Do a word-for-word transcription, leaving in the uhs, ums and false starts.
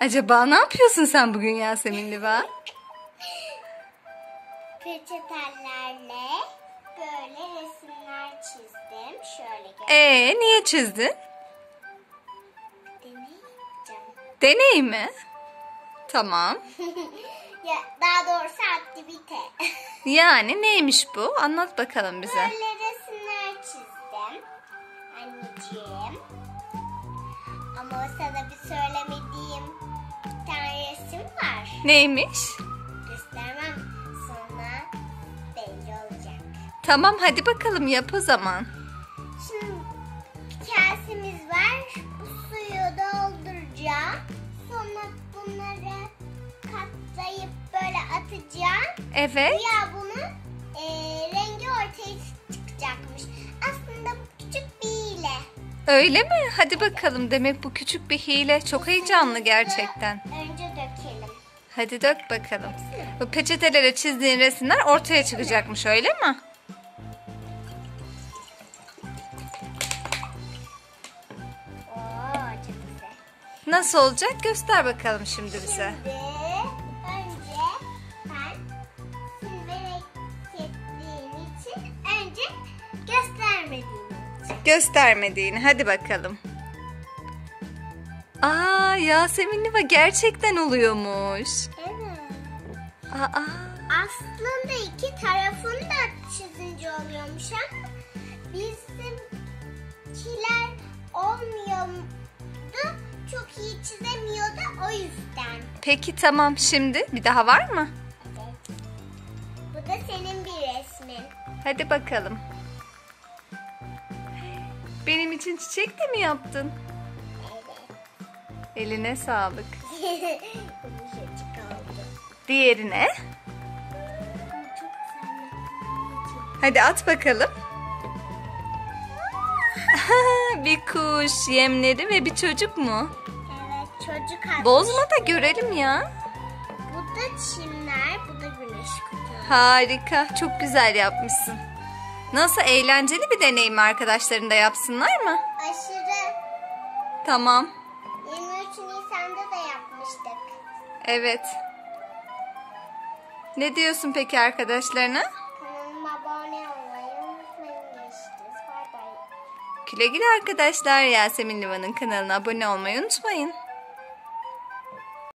Acaba ne yapıyorsun sen bugün Yasemin Liva? Peçetelerle böyle resimler çizdim. Şöyle gel. Ee, niye çizdin? Deney yapacağım. Deney mi? Tamam. Ya, daha doğrusu aktivite. Yani neymiş bu? Anlat bakalım bize. Böyle resimler çizdim. Anneciğim. Ama sana bir söylemediğim bir tane resim var. Neymiş? Göstermem. Sonra belli olacak. Tamam, hadi bakalım yap o zaman. Şimdi bir kasemiz var. Bu suyu dolduracağım. Sonra bunları katlayıp böyle atacağım. Evet. Ya bunun e, rengi ortaya çıkacakmış. Aslında bu küçük bir hile. Öyle mi? Hadi bakalım. Demek bu küçük bir hile. Çok heyecanlı gerçekten. Önce dökelim. Hadi dök bakalım. Bu peçetelere çizdiğin resimler ortaya çıkacakmış, öyle mi? Oo, çok güzel. Nasıl olacak? Göster bakalım şimdi bize. Şimdi... Göstermediğini. Hadi bakalım. Aa, Yasemin Liva gerçekten oluyormuş. Evet. Aa. Aslında iki tarafını da çizince oluyormuş ama bizimkiler olmuyordu. Çok iyi çizemiyordu o yüzden. Peki tamam, şimdi bir daha var mı? Evet. Bu da senin bir resmin. Hadi bakalım. Benim için çiçek de mi yaptın? Evet. Eline sağlık. Diğerine. Hadi at bakalım. Bir kuş, yemleri ve bir çocuk mu? Evet, çocuk atmış. Bozma da görelim ya. Bu da çimler, bu da güneş kutu. Harika, çok güzel yapmışsın. Nasıl, eğlenceli bir deneyim, arkadaşların da yapsınlar mı? Aşırı. Tamam. yirmi üç Nisan'da da yapmıştık. Evet. Ne diyorsun peki arkadaşlarına? Kanalıma abone olmayı unutmayın. Güle güle arkadaşlar. Yasemin Liva'nın kanalına abone olmayı unutmayın.